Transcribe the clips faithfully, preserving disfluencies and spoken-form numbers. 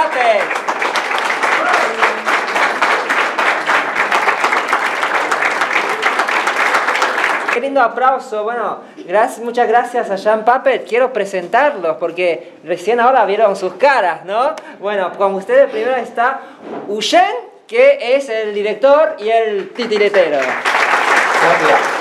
haces? Qué lindo aplauso. Bueno, gracias, muchas gracias a Jean Puppet. Quiero presentarlos porque recién ahora vieron sus caras, ¿no? Bueno, con ustedes primero está Huyen, que es el director y el titiritero. Gracias.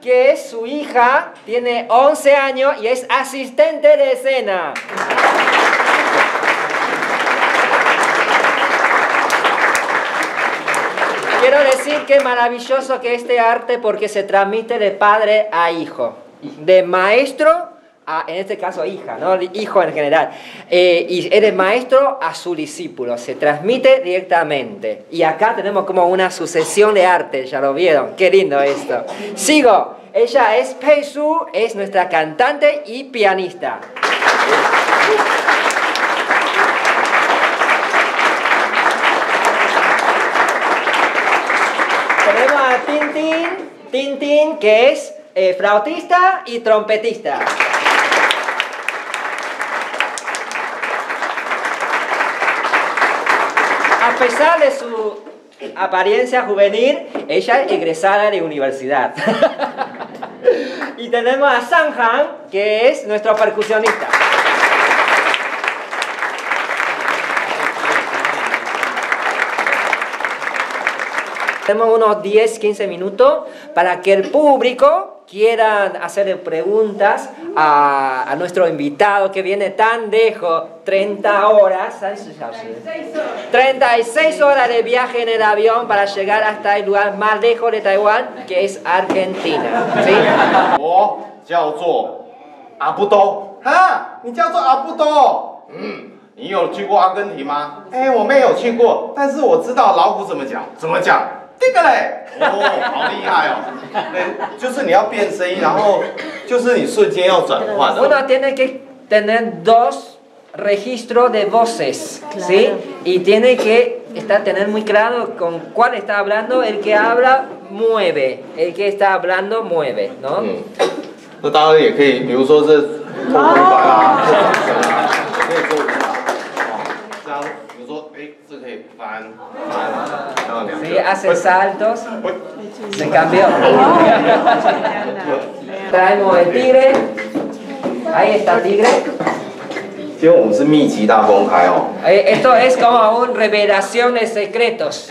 Que es su hija, tiene once años y es asistente de escena. Quiero decir que maravilloso que este arte, porque se transmite de padre a hijo, de maestro a, en este caso, hija, ¿no? Hijo en general. Eh, y eres maestro a su discípulo, se transmite directamente. Y acá tenemos como una sucesión de arte, ya lo vieron, qué lindo esto. Sigo, ella es Peisu, es nuestra cantante y pianista. Tenemos a Tintín, Tintín que es eh, flautista y trompetista. A pesar de su apariencia juvenil, ella es egresada de universidad. Y tenemos a San Han, que es nuestro percusionista. Tenemos unos diez a quince minutos para que el público quieran hacerle preguntas a, a nuestro invitado que viene tan lejos, treinta horas, treinta y seis horas de viaje en el avión para llegar hasta el lugar más lejos de Taiwán, que es Argentina. ¿Sí? Uno tiene que tener dos registros de voces, claro. ¿Sí? Y tiene que estar, tener muy claro con cuál está hablando. El que habla mueve, el que está hablando mueve, ¿no? Sí, hace saltos. Se cambió. Traemos el tigre. Ahí está el tigre. Esto es como una revelación de secretos.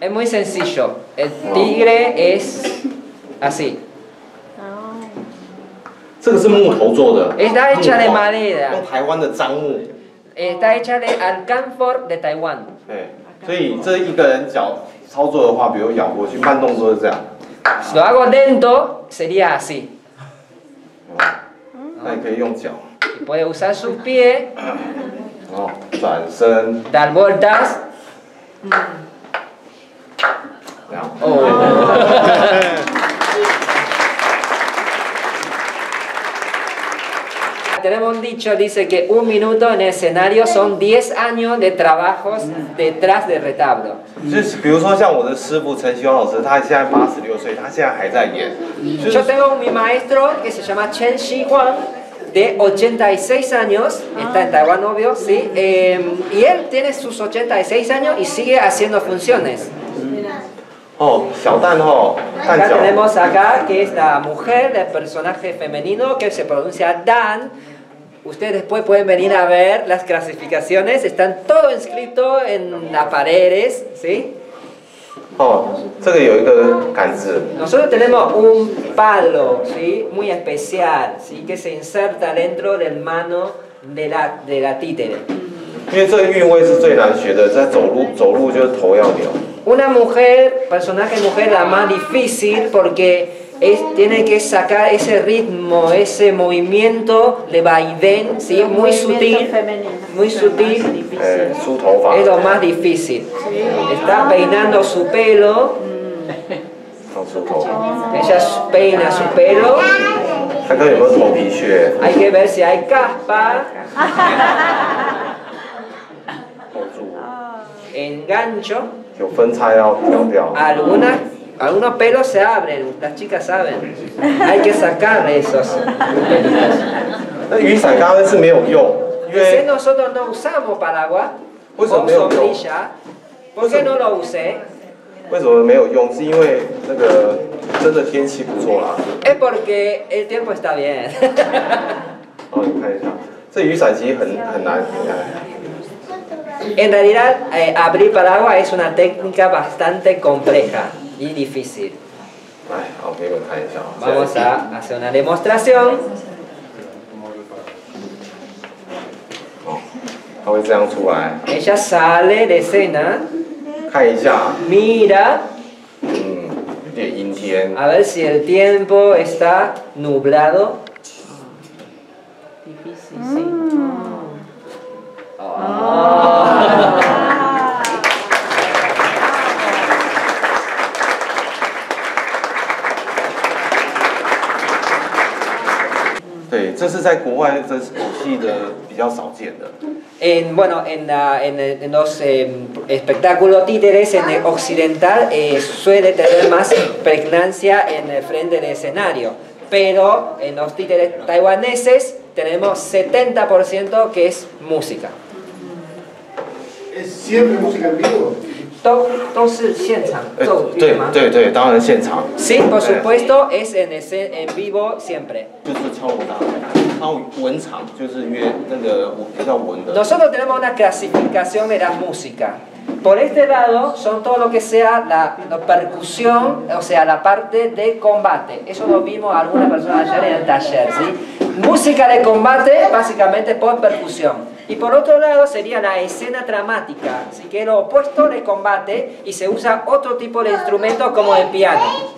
Es muy sencillo. El tigre es así. Está hecha de madera. Está hecha de alcanfor de Taiwán. Si lo hago lento, sería así. Y puede usar sus pies, dar vueltas. Tenemos un dicho, dice que un minuto en el escenario son diez años de trabajos detrás del retablo. Yo tengo mi maestro que se llama Chen Xihuan, de ochenta y seis años, está en Taiwán, obvio, sí, eh, y él tiene sus ochenta y seis años y sigue haciendo funciones. Oh, acá tenemos acá que es la mujer del personaje femenino que se pronuncia Dan. Ustedes después pueden venir a ver las clasificaciones, están todo inscrito en las paredes, ¿sí? Oh, nosotros tenemos un palo, ¿sí? Muy especial, ¿sí? Que se inserta dentro del mano de la, de la títere. Una mujer, personaje mujer, la más difícil porque es, tiene que sacar ese ritmo, ese movimiento de vaivén, ¿sí? Muy sutil, muy sutil, es lo más difícil. Está peinando su pelo, ella peina su pelo. Hay que ver si hay caspa. Engancho. Algunas algunos pelos se abren, las chicas saben. Hay que sacar esos pelitos. Si nosotros no usamos paraguas o sombrilla, ¿por qué no lo usé? Es porque el tiempo está bien. En realidad, eh, abrir paraguas es una técnica bastante compleja y difícil. Vamos a hacer una demostración. Ella sale de escena, mira, a ver si el tiempo está nublado. Difícil, sí. Oh. En, bueno, en, la, en, en los eh, espectáculos títeres en el occidental eh, suele tener más pregnancia en el frente del escenario, pero en los títeres taiwaneses tenemos setenta por ciento que es música. ¿Es siempre música en vivo? Sí, por supuesto, es en, en vivo siempre. Nosotros tenemos una clasificación de la música. Por este lado son todo lo que sea la, la percusión, o sea, la parte de combate. Eso lo vimos algunas personas ayer en el taller, ¿sí? Música de combate, básicamente por percusión. Y por otro lado sería la escena dramática, así que es lo opuesto de combate y se usa otro tipo de instrumento como el piano.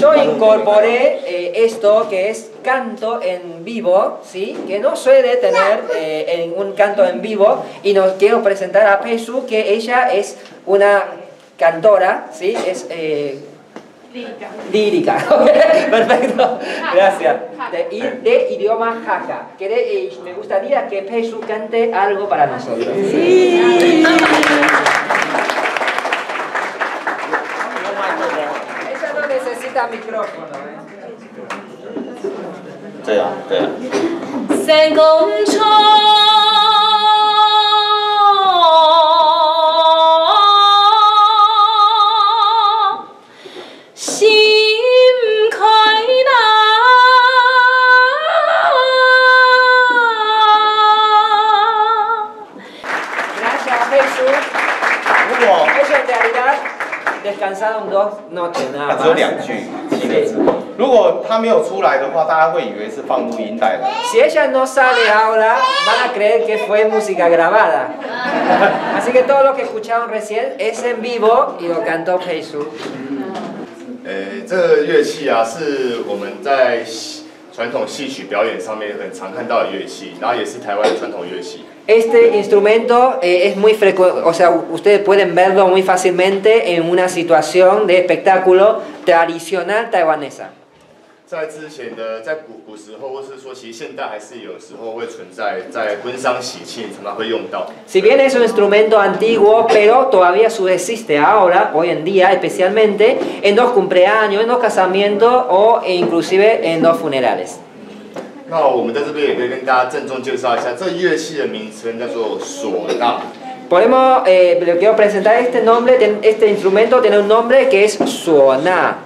Yo incorporé eh, esto que es canto en vivo, ¿sí? Que no suele tener eh, en un canto en vivo, y nos quiero presentar a Peisu, que ella es una cantora, ¿sí? Es eh, lírica. Lírica, ok, perfecto, gracias. De, de idioma jaca. Que de, eh, me gustaría que Peisu cante algo para nosotros. Sí. Sí. Ella no necesita micrófono, ¿eh? Sí, sí. Se conchó. Descansaron dos noches nada más. Si ella no sale ahora, van a creer que fue música grabada. Así que todo lo que escucharon recién es en vivo y lo cantó Peisu. Este instrumento eh, es muy frecuente, o sea, ustedes pueden verlo muy fácilmente en una situación de espectáculo tradicional taiwanesa. Si bien es un instrumento antiguo, pero todavía subsiste ahora, hoy en día, especialmente en los cumpleaños, en los casamientos o inclusive en los funerales. Podemos, eh, le quiero presentar este nombre, este instrumento tiene un nombre que es Suona.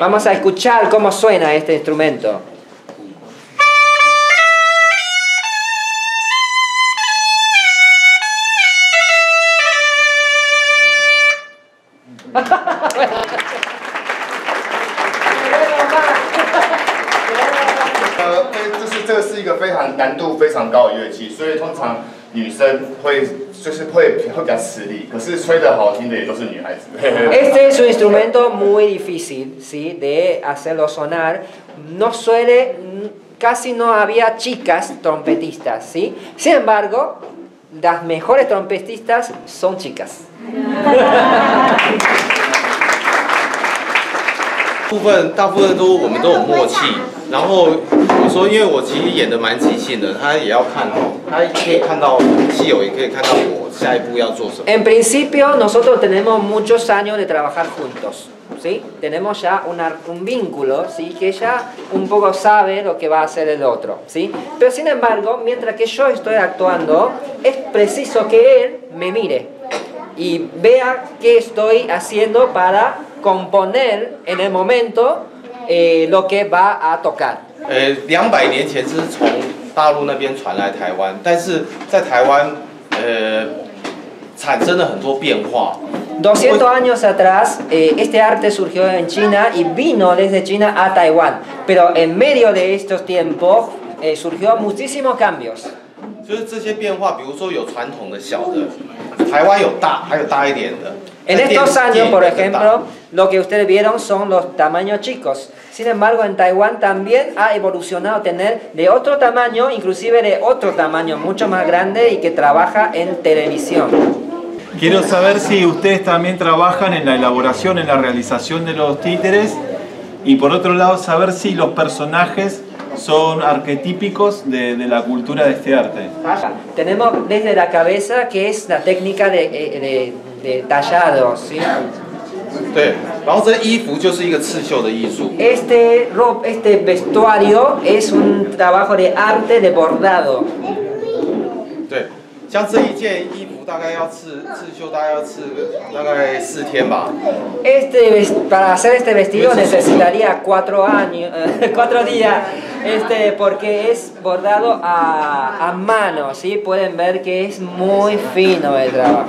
Vamos a escuchar cómo suena este instrumento. Este es un instrumento muy difícil, ¿sí? De hacerlo sonar. No suele, casi no había chicas trompetistas, ¿sí? Sin embargo, las mejores trompetistas son chicas. 部分大部分都我们都有默契。然后我说，因为我其实演的蛮即兴的，他也要看哦，他可以看到戏友，也可以看到我下一步要做什么。En principio, nosotros tenemos muchos años de trabajar juntos, ¿sí? Tenemos ya una, un vínculo, ¿sí? Que ya un poco sabe lo que va a hacer el otro, ¿sí? Pero sin embargo, mientras que yo estoy actuando, es preciso que él me mire y vea qué estoy haciendo para componer en el momento eh, lo que va a tocar. Eh, dos百年前是从大陆那边传来台湾，但是在台湾，呃，产生了很多变化。doscientos años atrás, eh, este arte surgió en China y vino desde China a Taiwán, pero en medio de estos tiempos eh, surgió muchísimos cambios. 就是这些变化，比如说有传统的小的，台湾有大，还有大一点的。En estos años, por ejemplo, lo que ustedes vieron son los tamaños chicos. Sin embargo, en Taiwán también ha evolucionado tener de otro tamaño, inclusive de otro tamaño mucho más grande y que trabaja en televisión. Quiero saber si ustedes también trabajan en la elaboración, en la realización de los títeres y por otro lado saber si los personajes son arquetípicos de, de la cultura de este arte. Tenemos desde la cabeza que es la técnica de, de, de tallado, ¿sí? Este, este vestuario es un trabajo de arte de bordado. Este, para hacer este vestido necesitaría cuatro años, cuatro días, este, porque es bordado a, a mano, ¿sí? Pueden ver que es muy fino el trabajo.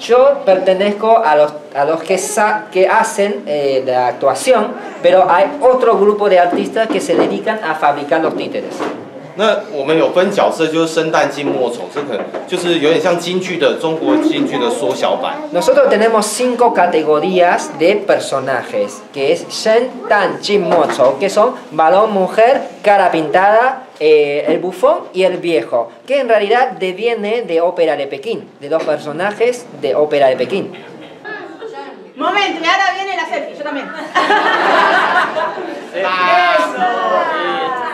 Yo pertenezco a los, a los que, sa que hacen eh, la actuación, pero hay otro grupo de artistas que se dedican a fabricar los títeres. Nosotros tenemos cinco categorías de personajes, que es Shen, Tan, Jin, Mocho, que son varón, mujer, cara pintada, eh, el bufón y el viejo, que en realidad deviene de ópera de Pekín, de los personajes de ópera de Pekín. Momento, y ahora viene la selfie, yo también. Eso.